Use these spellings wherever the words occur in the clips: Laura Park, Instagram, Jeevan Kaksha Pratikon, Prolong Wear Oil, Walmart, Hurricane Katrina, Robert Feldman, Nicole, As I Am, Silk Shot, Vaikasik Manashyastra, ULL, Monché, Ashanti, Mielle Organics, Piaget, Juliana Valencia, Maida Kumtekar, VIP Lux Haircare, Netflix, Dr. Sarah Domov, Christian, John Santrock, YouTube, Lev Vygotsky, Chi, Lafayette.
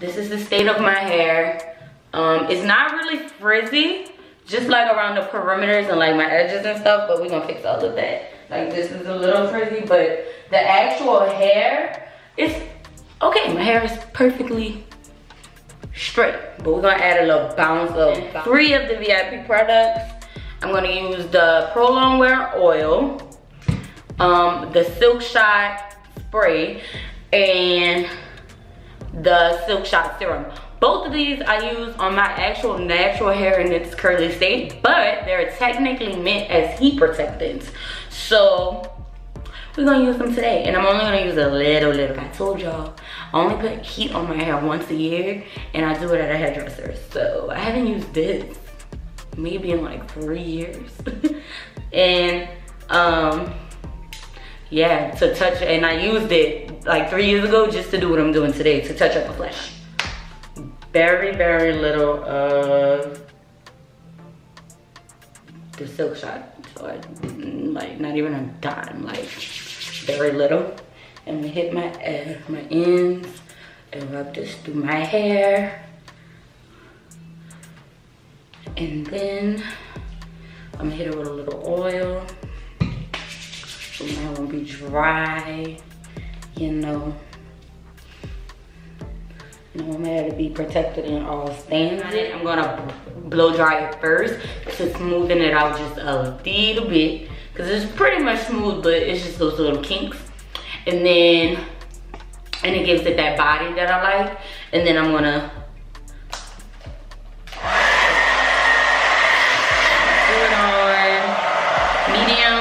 This is the state of my hair. It's not really frizzy, just like around the perimeters and like my edges and stuff, but we're gonna fix all of that. Like this is a little frizzy, but the actual hair is okay. My hair is perfectly straight, but we're gonna add a little bounce of three of the VIP products. I'm gonna use the Pro Longwear oil, the Silk Shot spray, and the Silk Shot serum. Both of these I use on my actual natural hair in its curly state, but they're technically meant as heat protectants. So we're gonna use them today, and I'm only gonna use a little. I told y'all, I only put heat on my hair once a year, and I do it at a hairdresser. So I haven't used this maybe in like 3 years. And yeah, to touch, and I used it like 3 years ago just to do what I'm doing today, to touch up my flesh. Very little of the Silk Shot, so I, like not even a dime, like very little. And I hit my my ends and rub this through my hair, and then I'm gonna hit it with a little oil so my hair won't be dry, you know. I want my hair to be protected and all stained on it. I'm gonna blow dry it first to smoothen it out just a little bit, because it's pretty much smooth, but it's just those little kinks. And then, and it gives it that body that I like. And then I'm gonna do it on medium.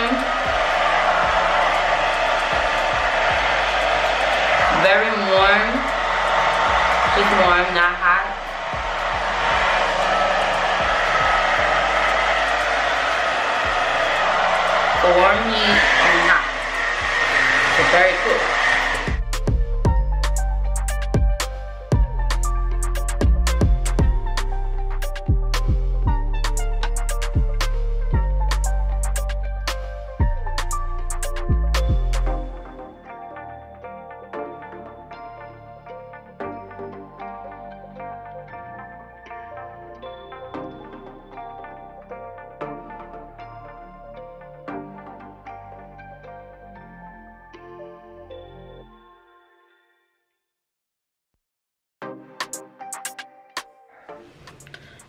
It's warm, not hot. The warm heat and hot. It's very cool.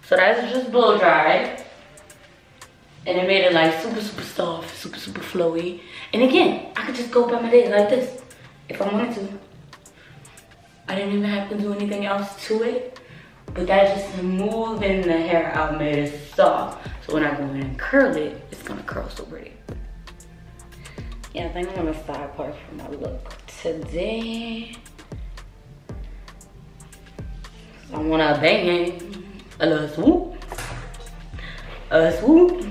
So that's just blow dried, and it made it like super soft, super flowy. And again, I could just go by my days like this if I wanted to. I didn't even have to do anything else to it, but that just smoothing the hair out made it soft. So when I go in and curl it, it's gonna curl so pretty. Yeah, I think I'm gonna side part for my look today. So I want to bang it. A little swoop, a swoop.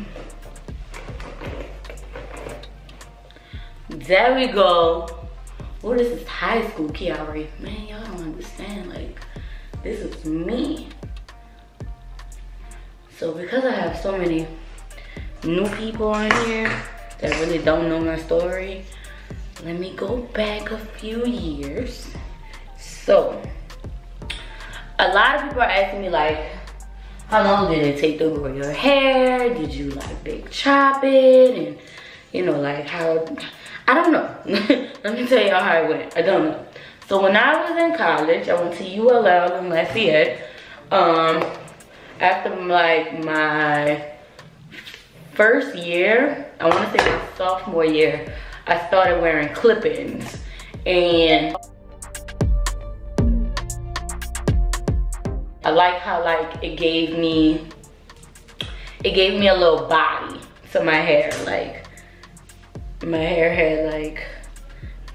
There we go. Oh, this is high school Kiari. Man, y'all don't understand, like, this is me. So because I have so many new people on here that really don't know my story, let me go back a few years. So, a lot of people are asking me, like, how long did it take to grow your hair? Did you like big chop it? And you know, like how, I don't know. Let me tell y'all how it went. I don't know. So when I was in college, I went to ULL in Lafayette. After like my first year, I want to say my sophomore year, I started wearing clip-ins. And I like how like it gave me a little body to my hair. Like my hair had like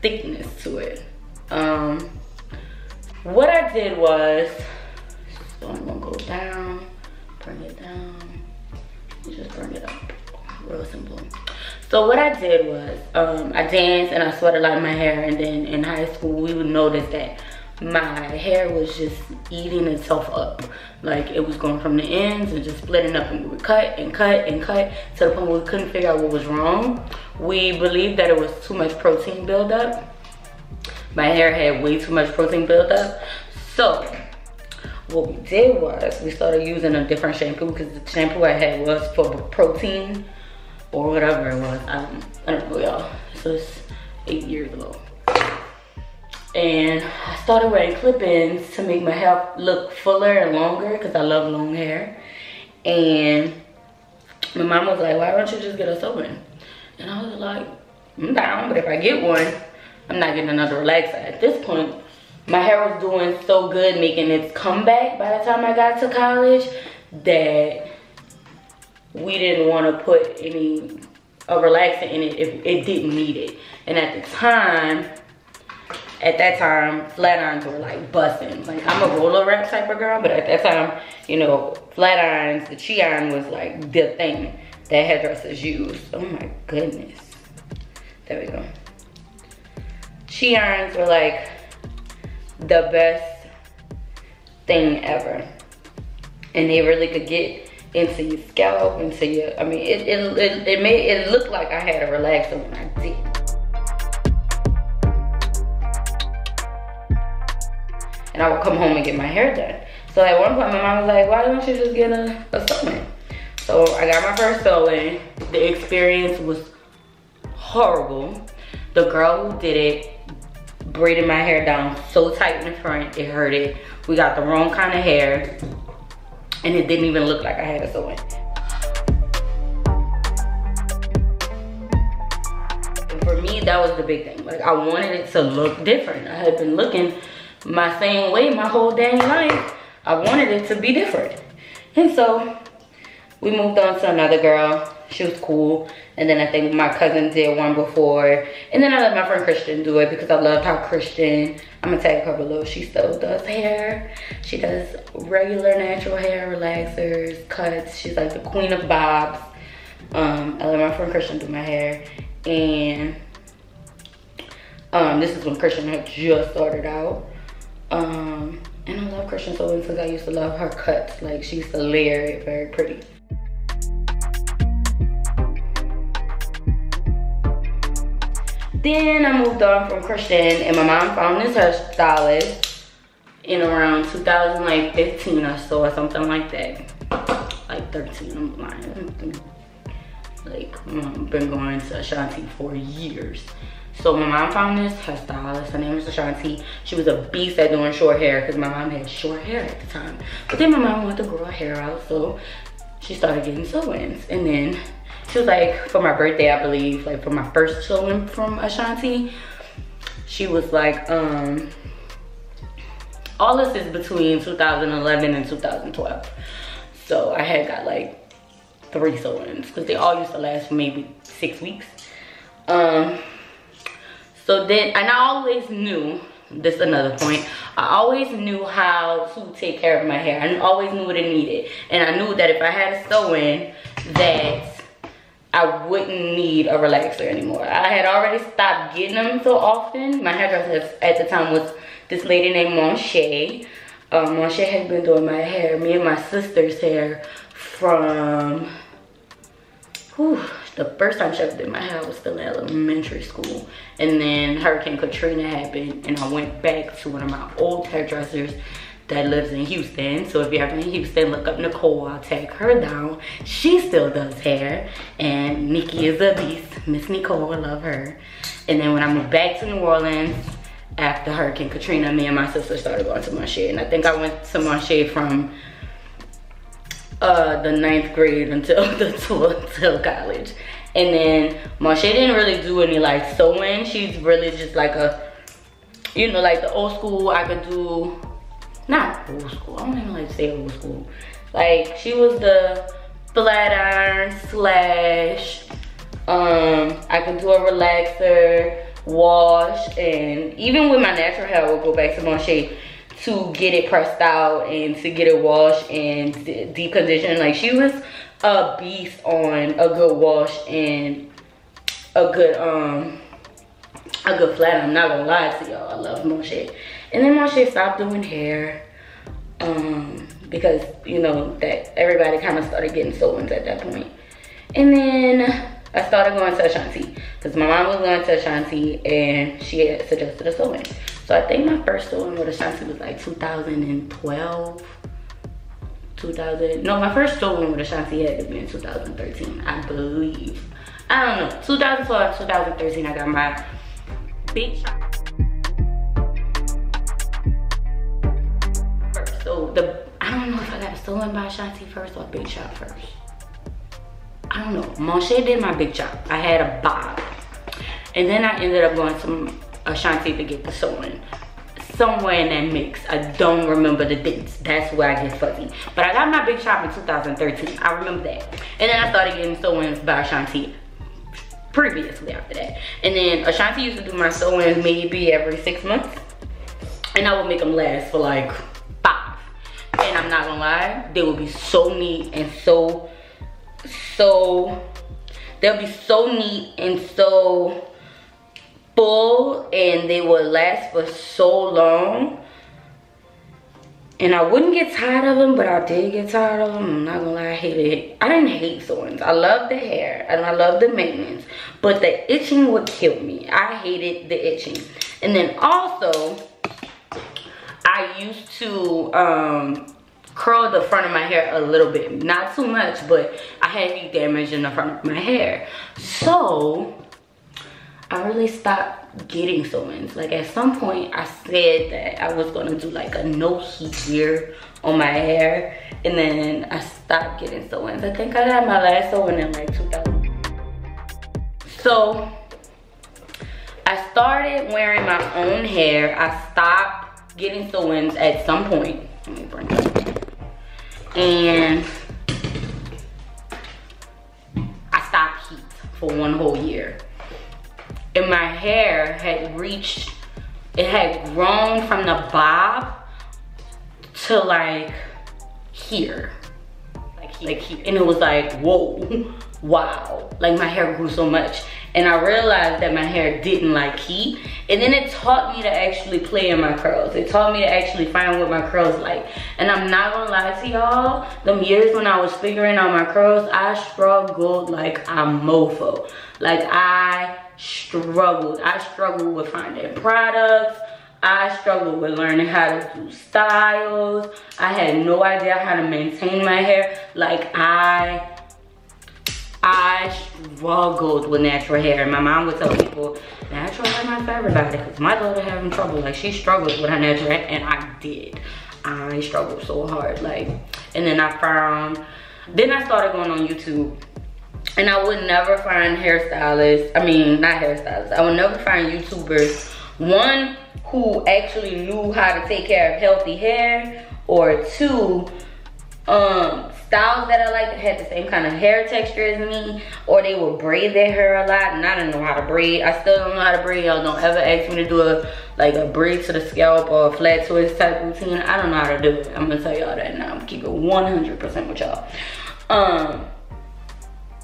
thickness to it. What I did was, so I'm gonna go down, bring it down, just bring it up, real simple. So what I did was, I danced and I sweated a lot in my hair, and then in high school we would notice that my hair was just eating itself up. Like it was going from the ends and just splitting up, and we would cut and cut and cut to the point where we couldn't figure out what was wrong. We believed that it was too much protein buildup. My hair had way too much protein buildup. So what we did was we started using a different shampoo because the shampoo I had was for protein or whatever it was. I don't know, y'all. So it's 8 years ago. And I started wearing clip-ins to make my hair look fuller and longer because I love long hair. And my mom was like, why don't you just get a sew-in? And I was like, I'm down, but if I get one, I'm not getting another relaxer. At this point, my hair was doing so good, making its comeback by the time I got to college, that we didn't want to put any a relaxer in it if it didn't need it. And at that time, flat irons were like busting. Like, I'm a roller wrap type of girl, but at that time, you know, flat irons, the Chi iron was like the thing that hairdressers used. Oh my goodness. There we go. Chi irons were like the best thing ever. And they really could get into your scalp, into your, I mean, it made it look like I had a relaxer when I did. And I would come home and get my hair done. So at one point my mom was like, why don't you just get a sew-in? So I got my first sew-in. The experience was horrible. The girl who did it braided my hair down so tight in the front, it hurted. We got the wrong kind of hair and it didn't even look like I had a sew-in. For me, that was the big thing. Like, I wanted it to look different. I had been looking my same way my whole dang life. I wanted it to be different. And so we moved on to another girl. She was cool. And then I think my cousin did one before. And then I let my friend Christian do it because I loved how Christian, I'm gonna tag her below, she still does hair. She does regular natural hair, relaxers, cuts. She's like the queen of bobs. I let my friend Christian do my hair. And this is when Christian had just started out. And I love Christian so much because I used to love her cuts. Like, she used to layer it very pretty. Then I moved on from Christian and my mom found this hairstylist in around 2015 or so, or something like that. Like 13, I'm lying. Like, I've been going to Ashanti for years. So my mom found this hairstylist, her name is Ashanti. She was a beast at doing short hair because my mom had short hair at the time. But then my mom wanted to grow her hair out, so she started getting sew-ins. And then she was like, for my birthday, I believe, like for my first sew-in from Ashanti, she was like, all this is between 2011 and 2012. So I had got like 3 sew-ins because they all used to last for maybe 6 weeks. So then, and I always knew, this is another point, I always knew how to take care of my hair. I always knew what it needed. And I knew that if I had a sew-in, that I wouldn't need a relaxer anymore. I had already stopped getting them so often. My hairdresser at the time was this lady named Monché. Monché had been doing my hair, me and my sister's hair, from, the first time she ever did my hair was still in elementary school. And then Hurricane Katrina happened and I went back to one of my old hairdressers that lives in Houston. So if you're ever in Houston, look up Nicole, I'll tag her down. She still does hair and Nikki is a beast. Miss Nicole, I love her. And then when I moved back to New Orleans after Hurricane Katrina, me and my sister started going to Monché. And I think I went to Monché from the 9th grade until college. And then Monché didn't really do any like sewing. She's really just like a, you know, like the old school. I could do, not old school, I don't even like to say old school. Like, she was the flat iron slash, I could do a relaxer, wash, and even with my natural hair, I would go back to Monché to get it pressed out and to get it washed and deep conditioned. Like, she was a beast on a good wash and a good flat. I'm not gonna lie to y'all, I love Monché. And then Monché stopped doing hair because, you know, that everybody kind of started getting sew-ins at that point. And then I started going to Ashanti because my mom was going to Ashanti and she had suggested a sew-in. So I think my first one with Ashanti was like 2012. 2000, no, my first store one with Ashanti had to be in 2013, I believe. I don't know, 2012, 2013, I got my big shop. So I don't know if I got stolen by Ashanti first or big shop first. I don't know, Monché did my big shop. I had a bob. And then I ended up going to Ashanti to get the sewing. Somewhere in that mix, I don't remember the dates. That's where I get fuzzy. But I got my big shop in 2013. I remember that. And then I started getting sew-ins by Ashanti previously after that. And then Ashanti used to do my sew-ins maybe every 6 months. And I would make them last for like 5. And I'm not gonna lie, they would be so neat and they'll be so neat and so full, and they would last for so long, and I wouldn't get tired of them, but I did get tired of them. I'm not gonna lie, I hated it. I didn't hate sewings. I loved the hair and I loved the maintenance, but the itching would kill me. I hated the itching. And then also I used to curl the front of my hair a little bit, not too much, but I had heat damage in the front of my hair, so I really stopped getting sew-ins. Like at some point I said that I was gonna do like a no heat year on my hair, and then I stopped getting sew-ins. I think I got my last sew-in in like 2000. So I started wearing my own hair. I stopped getting sew-ins at some point. Let me bring it up. And I stopped heat for one whole year. And my hair had reached, it had grown from the bob to like here. Like here. And it was like, whoa, wow. Like my hair grew so much. And I realized that my hair didn't like heat. And then it taught me to actually play in my curls. It taught me to actually find what my curls like. And I'm not gonna lie to y'all, them years when I was figuring out my curls, I struggled like a mofo. Like I struggled with finding products. I struggled with learning how to do styles. I had no idea how to maintain my hair. Like I struggled with natural hair, and my mom would tell people natural hair not for everybody, because my daughter having trouble. Like she struggled with her natural hair, and I did. I struggled so hard. Like, and then I started going on YouTube. And I would never find hairstylists, I mean, not hairstylists, I would never find YouTubers, one, who actually knew how to take care of healthy hair, or two, styles that I like that had the same kind of hair texture as me, or they would braid their hair a lot, and I didn't know how to braid. I still don't know how to braid. Y'all don't ever ask me to do a braid to the scalp or a flat twist type routine. I don't know how to do it. I'm gonna tell y'all that now. I'm gonna keep it 100% with y'all.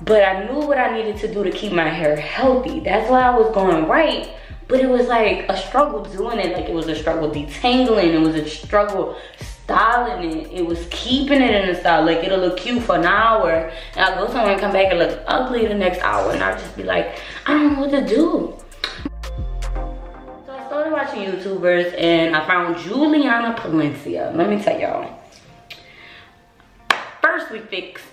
But I knew what I needed to do to keep my hair healthy. That's why I was going right. But it was like a struggle doing it. Like it was a struggle detangling. It was a struggle styling it. It was keeping it in the style. Like it'll look cute for an hour. And I'll go somewhere and come back and look ugly the next hour. And I'll just be like, I don't know what to do. So I started watching YouTubers and I found Juliana Valencia. Let me tell y'all. First we fixed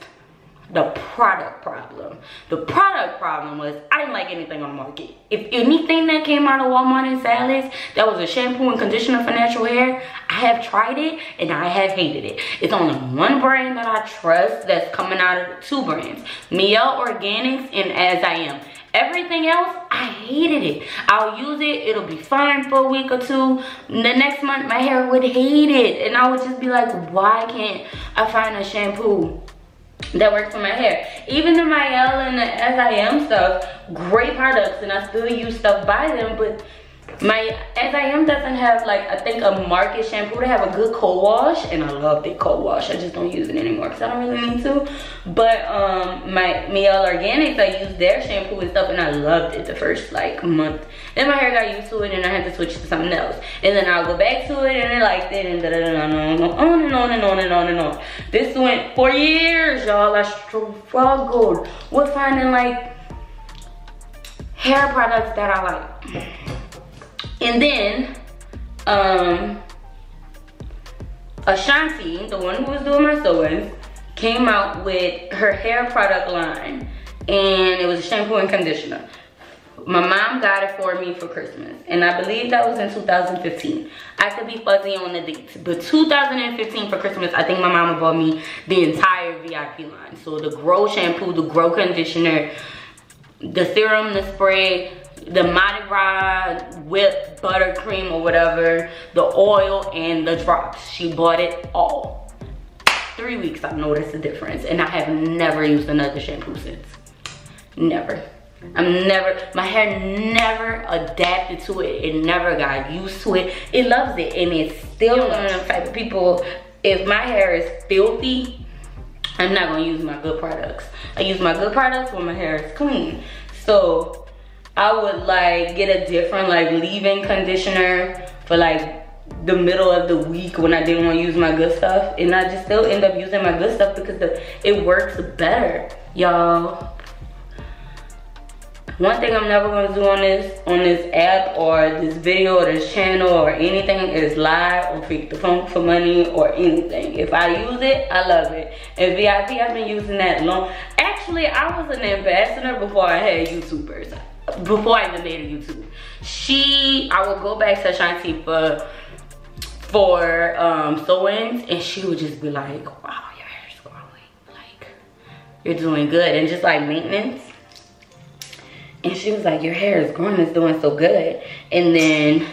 the product problem. The product problem was I didn't like anything on the market. If anything that came out of Walmart and Sally's that was a shampoo and conditioner for natural hair, I have tried it and I have hated it. It's only one brand that I trust that's coming out of two brands, Mielle Organics and As I Am. Everything else, I hated it. I'll use it, it'll be fine for a week or two. The next month, my hair would hate it. And I would just be like, why can't I find a shampoo that works for my hair? Even the Mielle and the As I Am stuff, great products, and I still use stuff by them, but my As I Am doesn't have, like, I think a market shampoo. They have a good cold wash, and I love the cold wash. I just don't use it anymore because I don't really need to. But my Mielle Organics, I used their shampoo and stuff, and I loved it the first, like, month. Then my hair got used to it, and I had to switch to something else. And then I'll go back to it, and I liked it, and on and on and on and on and on. This went for years, y'all. I struggled with finding, like, hair products that I like. And then Ashanti, the one who was doing my sewing, came out with her hair product line, and it was a shampoo and conditioner. My mom got it for me for Christmas, and I believe that was in 2015. I could be fuzzy on the dates, but 2015 for Christmas, I think my mama bought me the entire VIP line. So the Grow shampoo, the Grow conditioner, the serum, the spray, the Mardi Gras whip buttercream or whatever, the oil, and the drops. She bought it all. 3 weeks I've noticed the difference, and I have never used another shampoo since. Never. My hair never adapted to it. It never got used to it. It loves it, and it's still one of the type of people. If my hair is filthy, I'm not gonna use my good products. I use my good products when my hair is clean. So I would like get a different like leave-in conditioner for like the middle of the week when I didn't want to use my good stuff, and I just still end up using my good stuff because it works better, y'all. One thing I'm never gonna do on this app or this video or this channel or anything is lie or freak the phone for money or anything. If I use it, I love it. And VIP, I've been using that long. Actually, I was an ambassador before I had YouTubers. Before I even made a YouTube. I would go back to Ashanti for sewings, and she would just be like, wow, your hair's growing. Like, you're doing good. And just like maintenance. And she was like, your hair is growing, it's doing so good. And then,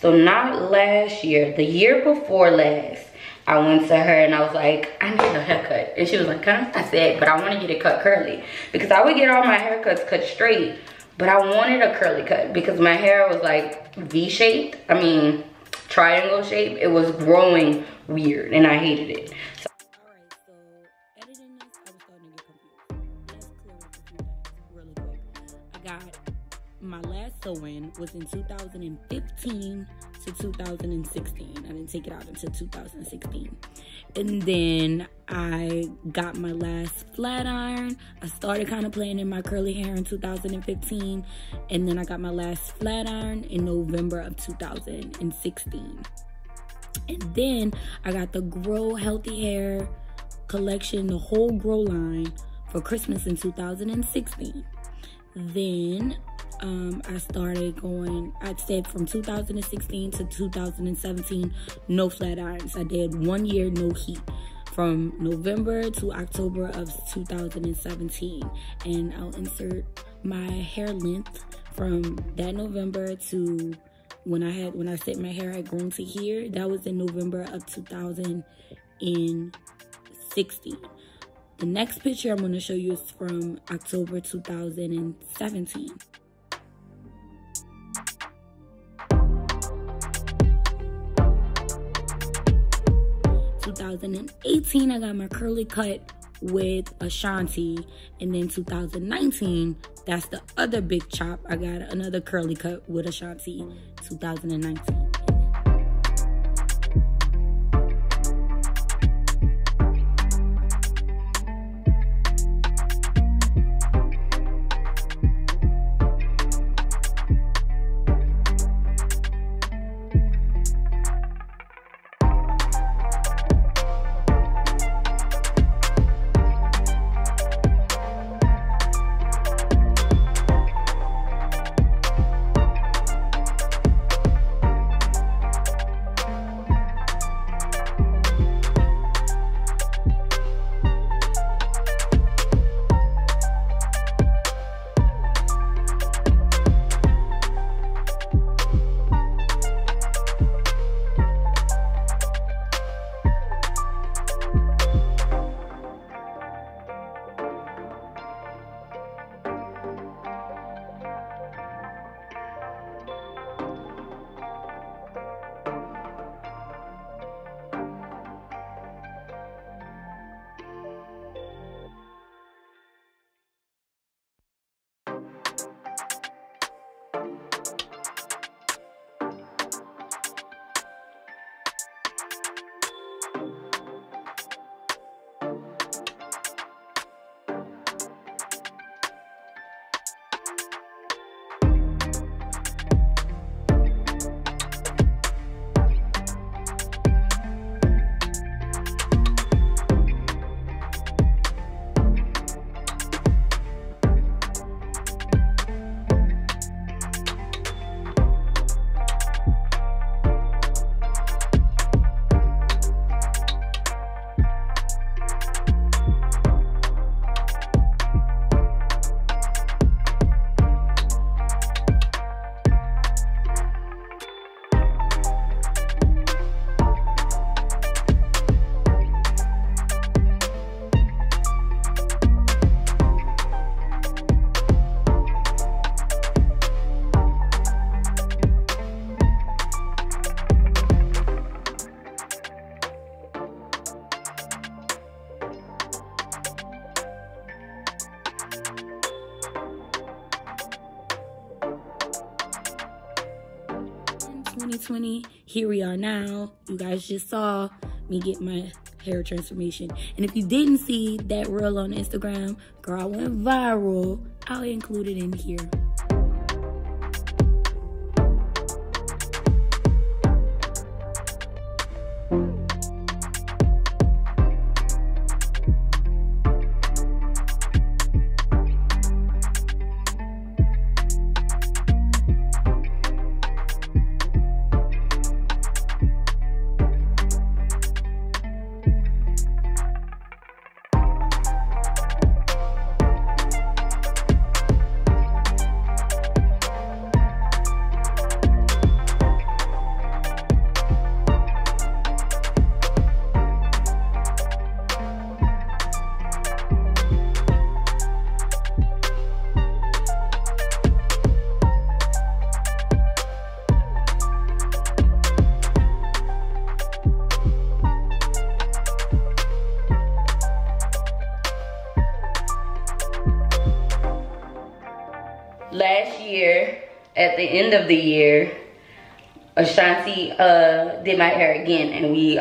so not last year, the year before last, I went to her and I was like, I need a haircut. And she was like, huh? I said, but I want to get it cut curly. Because I would get all my haircuts cut straight, but I wanted a curly cut because my hair was like V-shaped. I mean, triangle shape. It was growing weird and I hated it. So my last sewing was in 2015 to 2016. I didn't take it out until 2016. And then I got my last flat iron. I started kind of playing in my curly hair in 2015. And then I got my last flat iron in November of 2016. And then I got the Grow Healthy Hair collection, the whole Grow line, for Christmas in 2016. Then I started going, I'd said from 2016 to 2017, no flat irons. I did 1 year, no heat, from November to October of 2017. And I'll insert my hair length from that November to when I said my hair had grown to here. That was in November of 2016. The next picture I'm going to show you is from October 2017. In 2018, I got my curly cut with Ashanti, and then 2019, that's the other big chop, I got another curly cut with Ashanti, 2019. 2020. Here we are now. You guys just saw me get my hair transformation. And if you didn't see that reel on Instagram, girl, I went viral. I'll include it in here. Last year, at the end of the year, Ashanti did my hair again, and we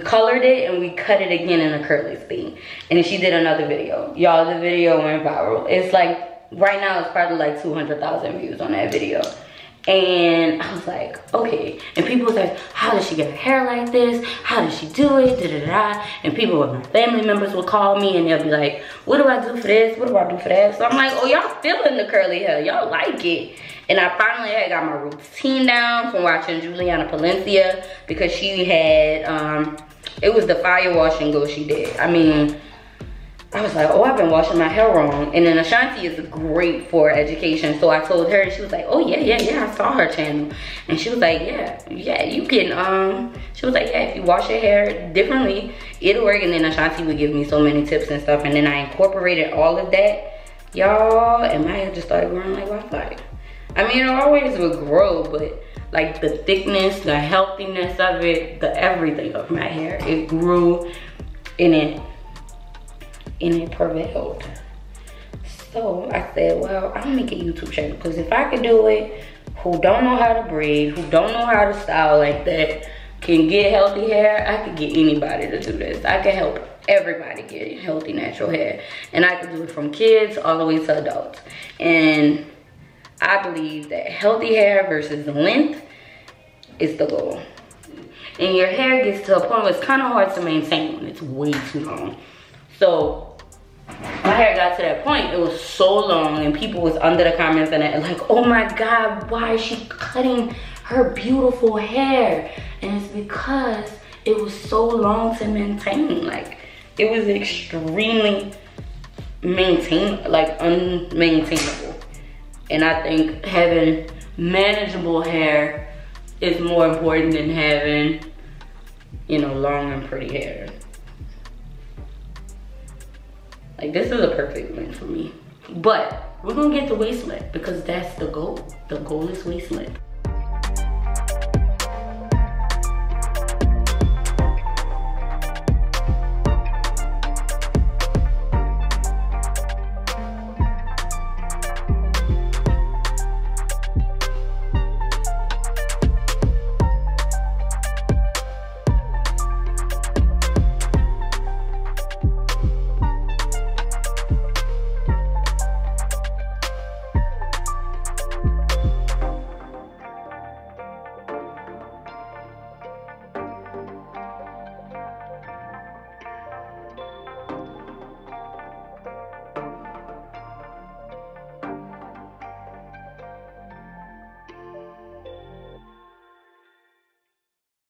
colored it and we cut it again in a curly thing. And then she did another video. Y'all, the video went viral. It's like, right now it's probably like 200,000 views on that video. And I was like, okay. And people was like, how does she get her hair like this? How does she do it? Da, da, da, da. And people with my family members would call me and they'll be like, what do I do for this? What do I do for that? So I'm like, oh, y'all feeling the curly hair. Y'all like it. And I finally had got my routine down from watching Juliana Valencia, because she had, it was the fire wash and go she did. I mean, I was like, oh, I've been washing my hair wrong. And then Ashanti is great for education. So I told her, and she was like, oh, yeah, I saw her channel. And she was like, yeah, you can, she was like, yeah, if you wash your hair differently, it'll work. And then Ashanti would give me so many tips and stuff. And then I incorporated all of that, y'all. And my hair just started growing like wildfire. I mean, it always would grow, but like the thickness, the healthiness of it, the everything of my hair, it grew in it. And it prevailed. So I said, well, I'll make a YouTube channel, because if I could do it, who don't know how to braid, who don't know how to style like that, can get healthy hair, I could get anybody to do this. I could help everybody get healthy natural hair. And I could do it from kids all the way to adults. And I believe that healthy hair versus length is the goal. And your hair gets to a point where it's kind of hard to maintain when it's way too long. So my hair got to that point, it was so long, and people was under the comments and it like, oh my God, why is she cutting her beautiful hair? And it's because it was so long to maintain. Like, it was extremely unmaintainable. And I think having manageable hair is more important than having, you know, long and pretty hair. Like, this is a perfect win for me. But we're gonna get to waist length, because that's the goal. The goal is waist length.